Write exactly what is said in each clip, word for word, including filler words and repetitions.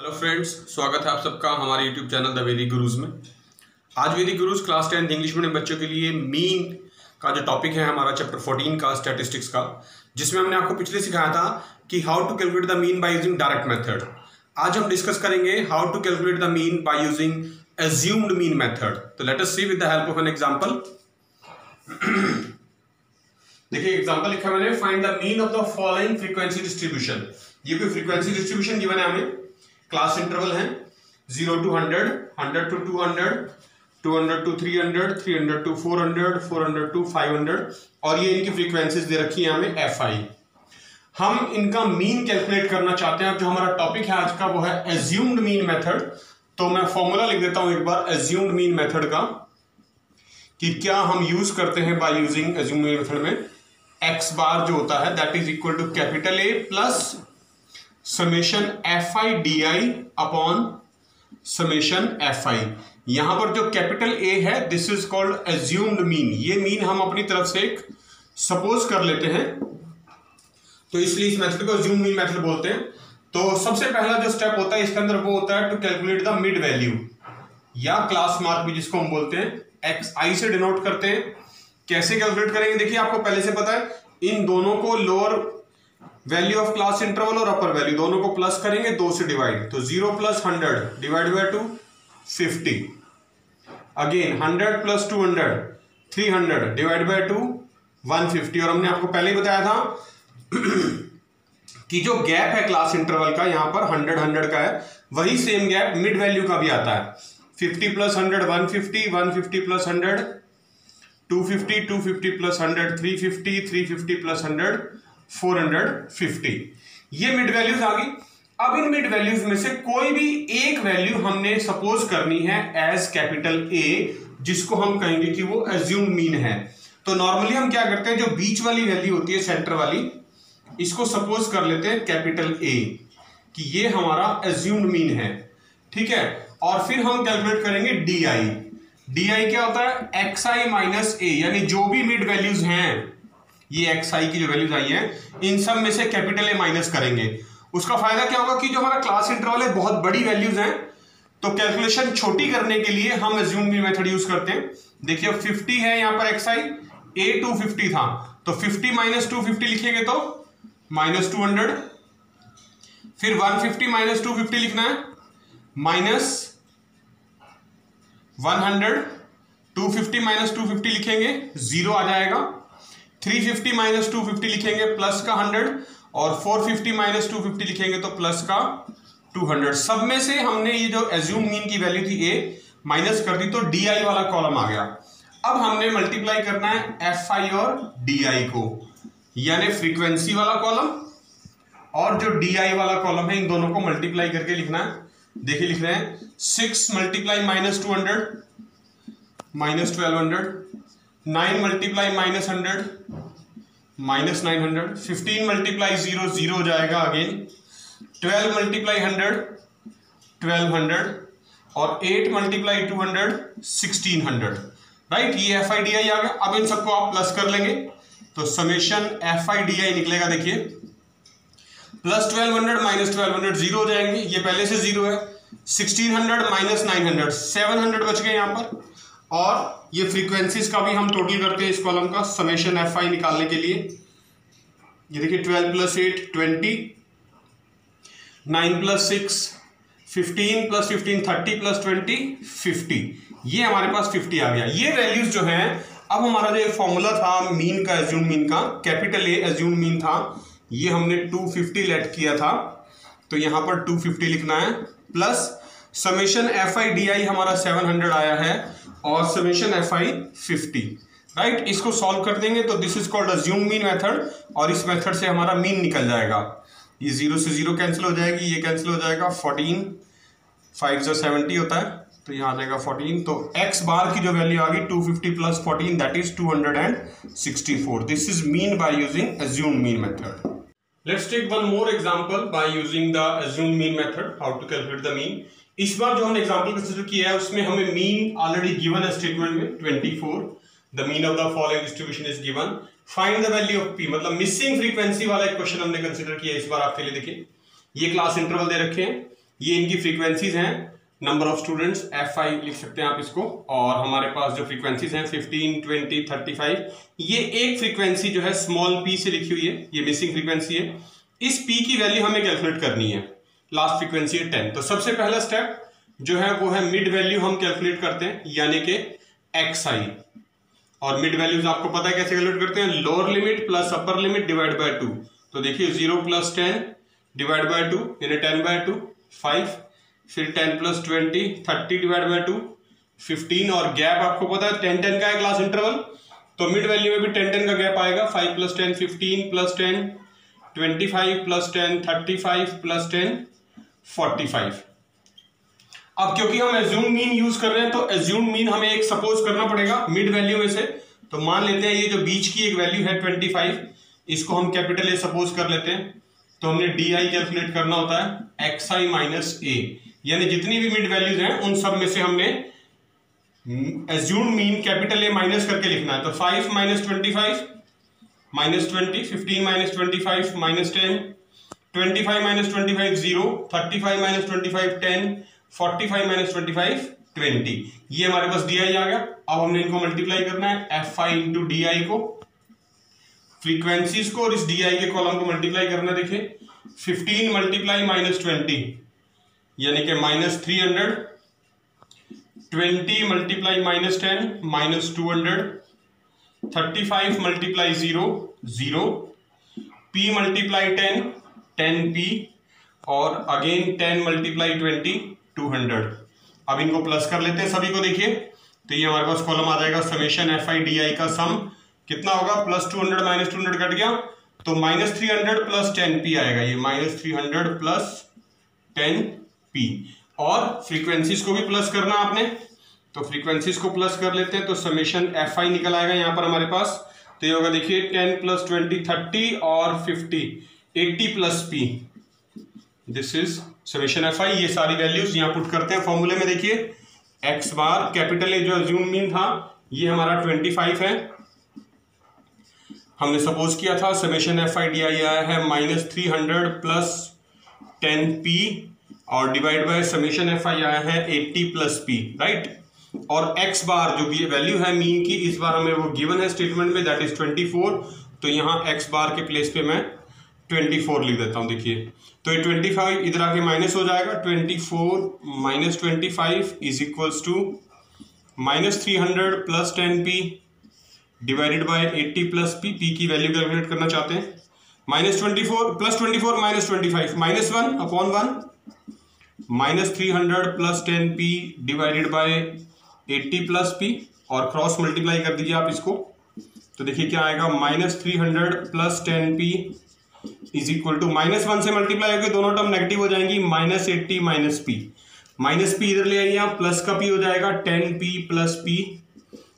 Hello friends, स्वागत है आप सबका हमारे यूट्यूब चैनल द वैदिक गुरुज में। आज Vedic Gurus class tenth English medium बच्चों के लिए मीन का जो टॉपिक है हमारा चैप्टर फोर्टीन का स्टैटिस्टिक्स का, जिसमें हमने आपको पिछले सिखाया था कि how to calculate the mean by using direct method. आज हम डिस्कस करेंगे how to calculate the mean by using assumed mean method. तो let us see with the help of an example. देखिए एग्जांपल लिखा मैंने, find the mean of the following frequency distribution. ये कोई frequency distribution given है, हमें class interval है zero to hundred, hundred to two hundred, two hundred to three hundred, three hundred to four hundred, four hundred to five hundred और ये इनकी frequencies दे रखी है हमें एफआई। हम इनका मीन कैलकुलेट करना चाहते हैं। अब जो हमारा टॉपिक है आज का वो है एज्यूम्ड मीन मेथड। तो मैं फॉर्मूला लिख देता हूं एक बार एज्यूम्ड मीन मेथड का, कि क्या हम यूज करते हैं by using assumed mean method में। एक्स बार जो होता है that is equal to capital A plus summation F I D I upon summation F I. यहां पर जो कैपिटल ए है this is called assumed mean. ये मीन हम अपनी तरफ से एक सपोज कर लेते हैं, तो इसलिए इस मेथड को एज्यूम्ड मीन मेथड बोलते हैं। तो सबसे पहला जो स्टेप होता है इसके अंदर वो होता है to calculate the mid value या क्लास मार्क भी जिसको हम बोलते हैं, एक्स आई से डिनोट करते हैं। कैसे कैलकुलेट करेंगे, देखिए आपको पहले से पता है इन दोनों को lower value of class interval और अपर वैल्यू दोनों को प्लस करेंगे, दो से डिवाइड। तो zero plus hundred divide by two fifty, again hundred plus two hundred three hundred divide by two one fifty. और हमने आपको पहले ही बताया था कि जो गैप है क्लास इंटरवल का यहाँ पर हंड्रेड हंड्रेड का है, वही सेम गैप मिड वैल्यू का भी आता है। Fifty plus hundred one fifty, one fifty plus hundred two fifty, two fifty plus hundred three fifty, three fifty plus hundred four hundred fifty. ये मिड वैल्यूज आ गई। अब इन मिड वैल्यूज में से कोई भी एक वैल्यू हमने सपोज करनी है एज कैपिटल ए, जिसको हम कहेंगे कि वो एज्यूम्ड मीन है। तो नॉर्मली हम क्या करते हैं, जो बीच वाली वैल्यू होती है सेंटर वाली, इसको सपोज कर लेते हैं कैपिटल ए कि ये हमारा एज्यूम्ड मीन है, ठीक है। और फिर हम कैलकुलेट करेंगे डी आई। डी आई क्या होता है, एक्स आई माइनस ए, यानी जो भी मिड वैल्यूज हैं ये एक्स आई की जो वैल्यूज आई है इन सब में से कैपिटल ए माइनस करेंगे। उसका फायदा क्या होगा कि जो हमारा क्लास इंटरवल है बहुत बड़ी वैल्यूज हैं, तो कैलकुलेशन छोटी करने के लिए हम एज्यूम्ड मीन मेथड यूज करते हैं। देखिए अब फिफ्टी है यहाँ पर X I, A two fifty था, तो फिफ्टी माइनस टू फिफ्टी लिखेंगे तो माइनस टू हंड्रेड, फिर one fifty minus two fifty लिखना है minus one hundred, two fifty minus two fifty लिखेंगे जीरो आ जाएगा, three fifty minus two fifty लिखेंगे प्लस का हंड्रेड और four fifty minus two fifty लिखेंगे तो प्लस का टू हंड्रेड। सब में से हमने ये जो एज्यूम्ड मीन की वैल्यू थी ए माइनस कर दी, तो डी आई वाला कॉलम आ गया। अब हमने मल्टीप्लाई करना है एफ आई और डी आई को, यानी फ्रीक्वेंसी वाला कॉलम और जो डी आई वाला कॉलम है इन दोनों को मल्टीप्लाई करके लिखना है। देखिए लिख रहे हैं six multiply minus two hundred minus twelve hundred, nine multiply minus hundred minus nine hundred, fifteen multiply zero zero हो जाएगा again, twelve multiply hundred twelve hundred और eight multiply two hundred sixteen hundred, right. ये F I D I आ गया। अब इन सबको आप प्लस कर लेंगे तो summation F I D I निकलेगा। देखिए plus twelve hundred minus twelve hundred zero हो जाएंगे, ये पहले से जीरो है, sixteen hundred minus nine hundred seven hundred बच गए यहाँ पर। और ये फ्रीक्वेंसीज का भी हम टोटल करते हैं इस कॉलम का समेशन एफ आई निकालने के लिए। ये देखिए twelve plus eight twenty, nine plus six fifteen, plus fifteen thirty, plus twenty fifty, ये हमारे पास फिफ्टी आ गया। ये वैल्यूज जो हैं, अब हमारा जो फॉर्मूला था मीन का एज्यूम्ड मीन का, कैपिटल ए एज्यूम्ड मीन था, ये हमने टू फिफ्टी लेट किया था, तो यहाँ पर टू फिफ्टी लिखना है plus summation F I D i हमारा सेवन हंड्रेड आया है और summation F i fifty, right. इसको सॉल्व कर देंगे तो this is called assumed mean method और इस मेथड से हमारा मीन निकल जाएगा। ये जीरो से जीरो कैंसिल हो जाएगी, ये कैंसिल हो जाएगा, फोर्टीन फाइव जो सेवेंटी होता है तो यहाँ आ जाएगा फोर्टीन। तो एक्स बार की जो वैल्यू आ गई two fifty plus fourteen that is two hundred and sixty four. This is mean by using assumed mean method. Let's take one more example by using the assumed mean method, how to calculate the mean. इस बार जो हमने example consider किया है उसमें हमें mean already given है statement में twenty four. The mean of the following distribution is given, find the value of p, मतलब मिसिंग फ्रीक्वेंसी वाला एक क्वेश्चन हमने कंसीडर किया इस बार आपके लिए। देखिए ये क्लास इंटरवल दे रखे हैं, ये इनकी फ्रीक्वेंसीज हैं, number of students f i लिख सकते हैं आप इसको। और हमारे पास जो फ्रीक्वेंसीज हैं फिफ्टीन, ट्वेंटी, थर्टी फाइव, ये एक फ्रीक्वेंसी जो है स्मॉल पी से लिखी हुई है, ये मिसिंग फ्रीक्वेंसी है। इस पी की वैल्यू हमें कैलकुलेट करनी है, लास्ट फ्रीक्वेंसी है टेन। तो सबसे पहला स्टेप जो है वो है मिड वैल्यू हम कैलकुलेट करते हैं, यानी कि एक्स आई। और मिड वैल्यूज आपको पता है कैसे कैलकुलेट करते हैं, lower limit plus upper limit divide by two. तो देखिए zero plus ten divide by two यानी टेन बाय टू, फाइव, फिर ten plus twenty, thirty divide by two, fifteen. और गैप आपको पता है टेन टेन का है क्लास इंटरवल, तो मिड वैल्यू में भी टेन टेन का गैप आएगा, five plus ten fifteen, plus ten twenty five, plus ten thirty five, plus ten forty five. अब क्योंकि हम एज्यूम मीन यूज कर रहे हैं तो एज्यूम मीन हमें एक सपोज करना पड़ेगा मिड वैल्यू में से। तो मान लेते हैं ये जो बीच की एक वैल्यू है ट्वेंटी फाइव, इसको हम कैपिटल ए सपोज कर लेते हैं। तो हमने डी आई कैलकुलेट करना होता है, एक्स आई माइनस ए, यानी जितनी भी मिड वैल्यूज हैं उन सब में से हमने assume mean capital A minus करके लिखना है। तो five minus twenty five minus twenty, fifteen minus twenty five minus ten, twenty five minus twenty five zero, thirty five minus twenty five ten, forty five minus twenty five twenty. ये हमारे पास D I आ गया। अब हमने इनको multiply करना है, F I into D I को, फ्रीक्वेंसीज को और इस डी आई के कॉलम को मल्टीप्लाई करना। देखिए फिफ्टीन मल्टीप्लाई माइनस ट्वेंटी यानी कि minus three hundred, twenty multiply minus ten minus two hundred, thirty five multiply zero zero, p multiply ten ten p, और again ten multiply twenty two hundred. अब इनको plus कर लेते हैं सभी को। देखिए तो ये हमारे पास कॉलम आ जाएगा summation F I D I का सम कितना होगा, plus two hundred minus two hundred cut गया, तो minus three hundred plus ten p आएगा, ये minus three hundred plus ten p. और फ्रीक्वेंसीज को भी प्लस करना आपने, तो फ्रीक्वेंसीज को प्लस कर लेते हैं। तो समेशन एफ आई निकल आएगा यहाँ पर हमारे पास, तो ये होगा देखिए टेन प्लस ट्वेंटी थर्टी और fifty, eighty plus p, this is summation F I. ये सारी वैल्यूज यहाँ पुट करते हैं फॉर्मूले में। देखिए एक्स बार कैपिटल ए जो एज्यूम मीन था ये हमारा ट्वेंटी फाइव है, हमने सपोज किया था, summation F I D I आया है minus three hundred plus ten p और divide by summation F I आया है एट्टी प्लस पी, राइट। और एक्स बार जो भी वैल्यू है मीन की, इस बार हमें वो गिवन है स्टेटमेंट में, दैट इज ट्वेंटी फोर। तो यहाँ एक्स बार के प्लेस पे मैं ट्वेंटी फोर लिख देता हूं। देखिए तो ये ट्वेंटी फाइव इधर आके माइनस हो जाएगा, twenty four minus twenty five is equals to minus three hundred plus ten p divided by eighty plus p. P की वैल्यू कैलकुलेट करना चाहते हैं, minus twenty four plus twenty four minus twenty five, minus one upon one, minus three hundred plus ten p divided by eighty plus p, और cross multiply कर दीजिए आप इसको। तो देखिए क्या आएगा, minus three hundred plus ten P is equal to, minus one से मल्टीप्लाई होकर दोनों टर्म नेगेटिव हो जाएंगी, minus eighty minus p, minus p इधर ले आइए आप, प्लस का पी हो जाएगा टेन पी प्लस पी,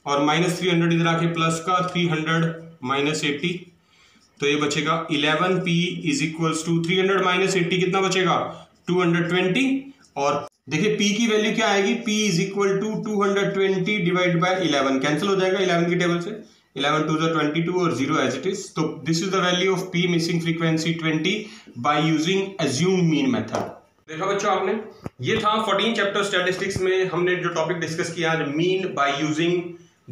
और माइनस थ्री हंड्रेड इधर आके प्लस का थ्री हंड्रेड माइनस एट्टी, तो ये बचेगा eleven p is equals to, three hundred minus eighty कितना बचेगा टू हंड्रेड ट्वेंटी। और देखिए पी की वैल्यू क्या आएगी, P is equal to two hundred twenty divide by eleven, cancel हो जाएगा इलेवन की टेबल से, इलेवन टू जो ट्वेंटी टू और जीरो एज इट इज। तो this is the value of P missing frequency twenty by using assume mean method. देखा बच्चों आपने, ये था फोर्टीन चैप्टर स्टैटिस्टिक्स में हमने जो टॉपिक डिस्कस किया आज, mean by using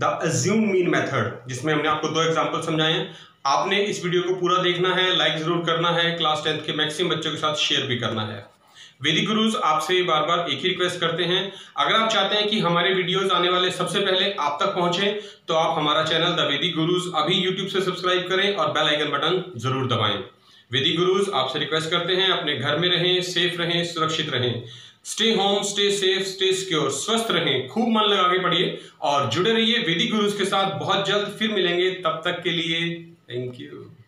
the assume mean method, जिसमें हमने आपको दो एग्जांपल समझाए हैं। आपने इस वीडियो को पूरा देखना है, लाइक जरूर करना है, क्लास टेंथ के मैक्सिमम बच्चों के साथ शेयर भी करना है। वैदिक गुरुज आपसे बार बार एक ही रिक्वेस्ट करते हैं, अगर आप चाहते हैं कि हमारे वीडियोस आने वाले सबसे पहले आप तक पहुंचे तो आप हमारा चैनल द वैदिक गुरुज अभी यूट्यूब से सब्सक्राइब करें और बेल आइकन बटन जरूर दबाएं। वैदिक गुरुज आपसे रिक्वेस्ट करते हैं, अपने घर में रहें, सेफ रहें, सुरक्षित रहें, stay home, stay safe, stay secure, स्वस्थ रहें, खूब मन लगा के पढ़िए और जुड़े रहिए वैदिक गुरुज के साथ। बहुत जल्द फिर मिलेंगे, तब तक के लिए थैंक यू।